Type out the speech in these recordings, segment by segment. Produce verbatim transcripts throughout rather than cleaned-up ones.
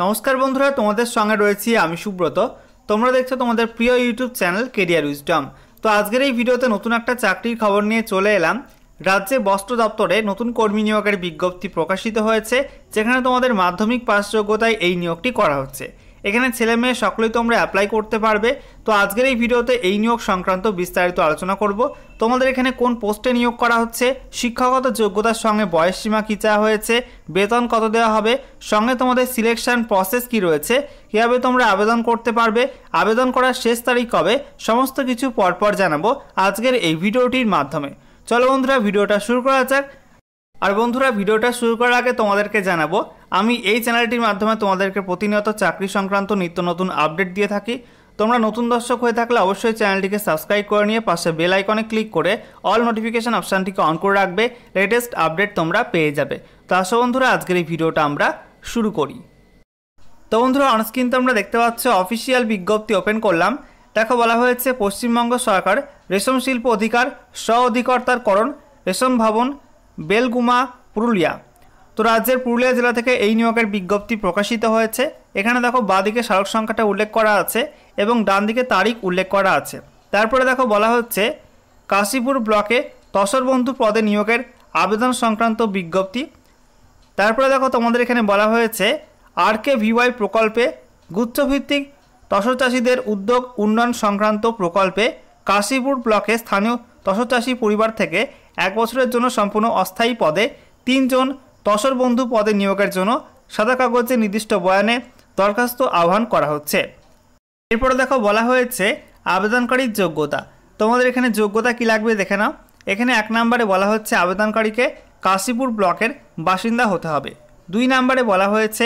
नमस्कार बंधुरा तुम्हारे संगे रही आमी सुब्रत। तुम्हारा देखो तुम्हारे प्रिय यूट्यूब चैनल कैरियर उइजडम। तो आजकेर एई भिडियोते नतून एक चाकरिर खबर निये चले एलाम। राज्य वस्त्र दप्तरे नतून कर्मी नियोगेर विज्ञप्ति प्रकाशित हयेछे, जेखाने तुम्हारे माध्यमिक पासयोग्यताय एई नियोगटी करा हच्छे। एखाने छेले मेये सकलेई तोमरा अप्लाई करते पारबे। तो आजकेर एई भिडियोते एई नियोग संक्रांत विस्तारित आलोचना करब। तोमादेर एखाने कोन पोस्टे नियोग करा हच्छे, शिक्षागत योग्यतार संगे बयस सीमा कि चाওয়া हयेছে, वेतन कत देওয়া হবে, संगे तोमाদের सिलेक्शन प्रसेस कि रয়েছে, কিভাবে তোমরা আবেদন করতে পারবে, আবেদন করার শেষ তারিখ কবে, সমস্ত কিছু পরপর জানাবো আজকের এই ভিডিওটির মাধ্যমে। চলো বন্ধুরা ভিডিওটা শুরু করা যাক। আর বন্ধুরা ভিডিওটা শুরু করার আগে তোমাদেরকে জানাবো আমি এই চ্যানেলটির মাধ্যমে তোমাদেরকে প্রতিনিয়ত চাকরি সংক্রান্ত নিত্য নতুন আপডেট দিয়ে থাকি। তোমরা নতুন দর্শক হয়ে থাকলে অবশ্যই চ্যানেলটিকে সাবস্ক্রাইব করে নিয়ে পাশে বেল আইকনে ক্লিক করে অল নোটিফিকেশন অপশনটিকে অন করে রাখবে, লেটেস্ট আপডেট তোমরা পেয়ে যাবে। তো আসো বন্ধুরা আজকের এই ভিডিওটা আমরা শুরু করি। তো বন্ধুরা অনস্ক্রিন তোমরা দেখতে পাচ্ছ অফিসিয়াল বিজ্ঞপ্তি ওপেন করলাম। দেখো বলা হয়েছে পশ্চিমবঙ্গ সরকার রেশম শিল্প অধিকার স্ব অধিকর্তারকরণ রেশম ভবন বেলগুমা পুরুলিয়া। তো রাজ্যের পুরুলিয়া জেলা থেকে এই নিয়োগের বিজ্ঞপ্তি প্রকাশিত হয়েছে। এখানে দেখো বাঁদিকে স্মারক সংখ্যাটা উল্লেখ করা আছে এবং ডান দিকে তারিখ উল্লেখ করা আছে। তারপরে দেখো বলা হচ্ছে কাশীপুর ব্লকে তসরবন্ধু পদে নিয়োগের আবেদন সংক্রান্ত বিজ্ঞপ্তি। তারপরে দেখো তোমাদের এখানে বলা হয়েছে আর কে ভিওয়াই প্রকল্পে গুচ্ছভিত্তিক তসর চাষিদের উদ্যোগ উন্নয়ন সংক্রান্ত প্রকল্পে কাশীপুর ব্লকে স্থানীয় তসর চাষি পরিবার থেকে এক বছরের জন্য সম্পূর্ণ অস্থায়ী পদে তিনজন তসর বন্ধু পদে নিয়োগের জন্য সাদা কাগজে নির্দিষ্ট বয়ানে দরখাস্ত আহ্বান করা হচ্ছে। এরপরে দেখো বলা হয়েছে আবেদনকারীর যোগ্যতা। তোমাদের এখানে যোগ্যতা কি লাগবে দেখে নাও। এখানে এক নম্বরে বলা হচ্ছে আবেদনকারীকে কাশীপুর ব্লকের বাসিন্দা হতে হবে। দুই নম্বরে বলা হয়েছে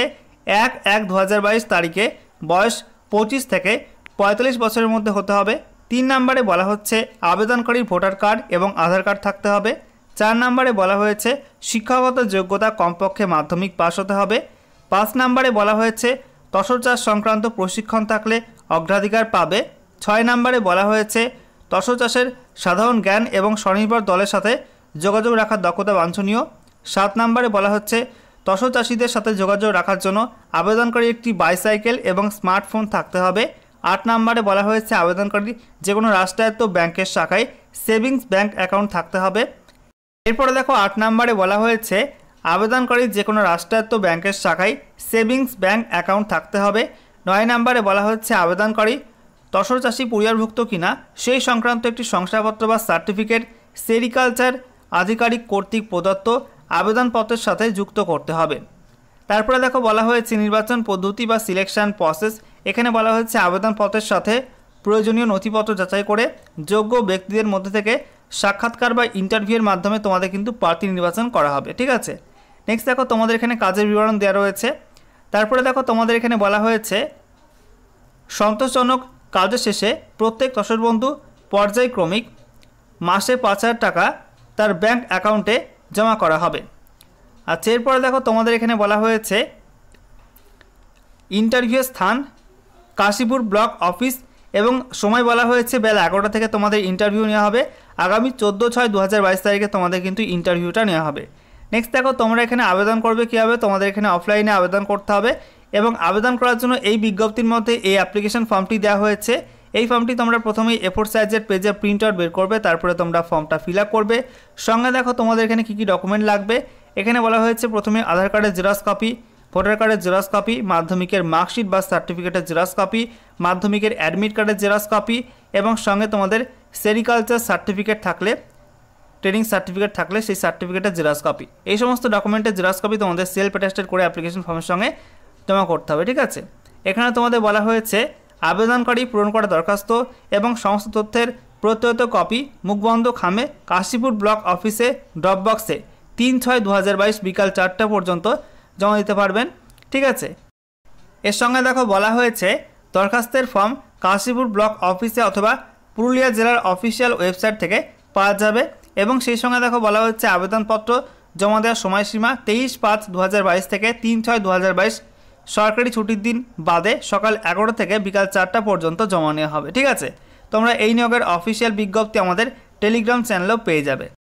এক এক দু হাজার বাইশ তারিখে বয়স পঁচিশ থেকে পঁয়তাল্লিশ বছরের মধ্যে হতে হবে। তিন নম্বরে বলা হচ্ছে আবেদনকারীর ভোটার কার্ড এবং আধার কার্ড থাকতে হবে। চার নম্বরে বলা হয়েছে শিক্ষাগত যোগ্যতা কমপক্ষে মাধ্যমিক পাস হতে হবে। পাঁচ নম্বরে বলা হয়েছে তসর চাষ সংক্রান্ত প্রশিক্ষণ থাকলে অগ্রাধিকার পাবে। ছয় নম্বরে বলা হয়েছে তসর চাষের সাধারণ জ্ঞান এবং স্বনির্ভর দলের সাথে যোগাযোগ রাখার দক্ষতা বাঞ্ছনীয়। সাত নম্বরে বলা হচ্ছে তসর চাষিদের সাথে যোগাযোগ রাখার জন্য আবেদনকারী একটি বাইসাইকেল এবং স্মার্টফোন থাকতে হবে। আট নম্বরে বলা হয়েছে আবেদনকারী যে কোনো রাষ্ট্রায়ত্ত ব্যাংকের শাখায় সেভিংস ব্যাংক অ্যাকাউন্ট থাকতে হবে। এরপরে দেখো আট নম্বরে বলা হয়েছে আবেদনকারী যে কোনো রাষ্ট্রায়ত্ত ব্যাংকের শাখায় সেভিংস ব্যাংক অ্যাকাউন্ট থাকতে হবে। নয় নম্বরে বলা হচ্ছে আবেদনকারী তসর চাষি পরিবারভুক্ত কিনা সেই সংক্রান্ত একটি শংসাপত্র বা সার্টিফিকেট সেরিকালচার আধিকারিক কর্তৃক প্রদত্ত আবেদনপত্রের সাথে যুক্ত করতে হবে। তারপরে দেখো বলা হয়েছে নির্বাচন পদ্ধতি বা সিলেকশন প্রসেস। এখানে বলা হচ্ছে আবেদনপত্রের সাথে প্রয়োজনীয় নথিপত্র যাচাই করে যোগ্য ব্যক্তিদের মধ্যে থেকে সাক্ষাৎকার বা ইন্টারভিউয়ের মাধ্যমে তোমাদের কিন্তু প্রার্থী নির্বাচন করা হবে। ঠিক আছে, নেক্সট দেখো তোমাদের এখানে কাজের বিবরণ দেওয়া রয়েছে। তারপরে দেখো তোমাদের এখানে বলা হয়েছে সন্তোষজনক কাজের শেষে প্রত্যেক তসরবন্ধু পর্যায়ক্রমিক মাসে পাঁচ হাজার টাকা তার ব্যাংক অ্যাকাউন্টে জমা করা হবে। আচ্ছা, এরপরে দেখো তোমাদের এখানে বলা হয়েছে ইন্টারভিউ স্থান কাশীপুর ব্লক অফিস এবং সময় বলা হয়েছে বেলা এগারোটা থেকে তোমাদের ইন্টারভিউ নেওয়া হবে। আগামী চোদ্দো ছয় দু হাজার বাইশ তারিখে তোমাদের কিন্তু ইন্টারভিউটা নেওয়া হবে। নেক্সট দেখো তোমরা এখানে আবেদন করবে কীভাবে। তোমাদের এখানে অফলাইনে আবেদন করতে হবে এবং আবেদন করার জন্য এই বিজ্ঞপ্তির মধ্যে এই অ্যাপ্লিকেশন ফর্মটি দেওয়া হয়েছে। এই ফর্মটি তোমরা প্রথমেই এফোর সাইজের পেজে প্রিন্ট আউট বের করবে, তারপরে তোমরা ফর্মটা ফিল আপ করবে। সঙ্গে দেখো তোমাদের এখানে কী কী ডকুমেন্ট লাগবে। এখানে বলা হয়েছে প্রথমে আধার কার্ডের জেরক্স কপি, ভোটার কার্ডের জেরক্স কপি, মাধ্যমিকের মার্কশিট বা সার্টিফিকেটের জেরক্স কপি, মাধ্যমিকের অ্যাডমিট কার্ডের জেরক্স কপি এবং সঙ্গে তোমাদের সেরিকালচার সার্টিফিকেট থাকলে ট্রেনিং সার্টিফিকেট থাকলে সেই সার্টিফিকেটের জেরক্স কপি। এই সমস্ত ডকুমেন্টের জেরক্স কপি তোমাদের সেলফ অ্যাটাস্টেড করে অ্যাপ্লিকেশন ফর্মের সঙ্গে জমা করতে হবে। ঠিক আছে, এখানে তোমাদের বলা হয়েছে আবেদনকারী পূরণ করা দরখাস্ত এবং সমস্ত তথ্যের প্রত্যয়িত কপি মুখবন্ধ খামে কাশীপুর ব্লক অফিসে ড্রপ বক্সে তিন ছয় দু হাজার বাইশ বিকাল চারটা পর্যন্ত জমা দিতে পারবেন। ঠিক আছে, এর সঙ্গে দেখো বলা হয়েছে দরখাস্তের ফর্ম কাশীপুর ব্লক অফিসে অথবা পুরুলিয়া জেলার অফিসিয়াল ওয়েবসাইট থেকে পাওয়া যাবে এবং সেই সঙ্গে দেখো বলা হচ্ছে আবেদনপত্র জমা দেওয়ার সময়সীমা তেইশ পাঁচ দু হাজার বাইশ থেকে তিন ছয় দু হাজার বাইশ সরকারি ছুটির দিন বাদে সকাল এগারোটা থেকে বিকাল চারটা পর্যন্ত জমা নেওয়া হবে। ঠিক আছে, তোমরা এই নিয়োগের অফিসিয়াল বিজ্ঞপ্তি আমাদের টেলিগ্রাম চ্যানেলেও পেয়ে যাবে।